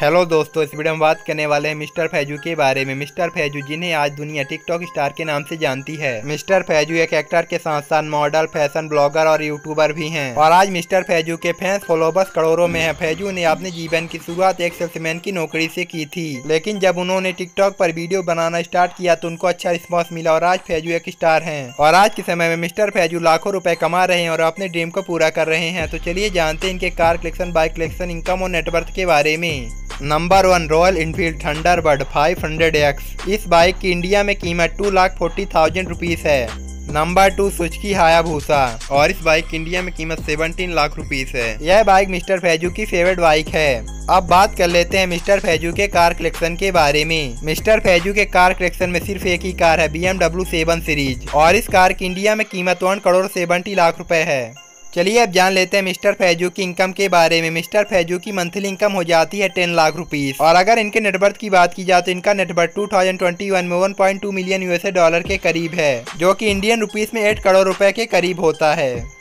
Hello दोस्तों, इस video में बात करने वाले हैं मिस्टर फैजू के बारे में। मिस्टर फैजू जिन्हें आज दुनिया टिकटॉक स्टार के नाम से जानती है। मिस्टर फैजू एक एक्टर के साथ साथ मॉडल, फैशन ब्लॉगर और यूट्यूबर भी हैं। और आज मिस्टर फैजू के फैंस फॉलोवर्स करोड़ों में हैं। फैजू ने अपने जीवन की शुरुआत एक सेल्समैन की नौकरी से की थी, लेकिन जब उन्होंने टिकटॉक पर वीडियो बनाना स्टार्ट किया तो उनको अच्छा रिस्पॉन्स मिला और आज फैजू एक स्टार है। और आज के समय में मिस्टर फैजू लाखों रुपए कमा रहे हैं और अपने ड्रीम को पूरा कर रहे हैं। तो चलिए जानते हैं इनके car collection, bike collection, income और नेटवर्थ के बारे में। Number 1, Royal Enfield Thunderbird 500x। इस बाइक की इंडिया में कीमत 2,40,000 रुपीज़ है। Number 2, Suzuki Hayabusa. और इस बाइक की इंडिया में कीमत 17 लाख रुपीज़ है। यह बाइक मिस्टर फैजू की फेवरेट बाइक है। अब बात कर लेते हैं मिस्टर फैजू के कार कलेक्शन के बारे में। मिस्टर फैजू के कार कलेक्शन में सिर्फ एक ही कार है, BMW 7 सीरीज। और इस कार की इंडिया में कीमत 1,70,00,000 रुपए है। चलिए अब जान लेते हैं मिस्टर फैजू की इनकम के बारे में। मिस्टर फैजू की मंथली इनकम हो जाती है 10 लाख रुपीज़। और अगर इनके नेटवर्थ की बात की जाए तो इनका नेटवर्थ 2021 में 1.2 मिलियन USA डॉलर के करीब है, जो कि इंडियन रुपीस में 8 करोड़ रुपए के करीब होता है।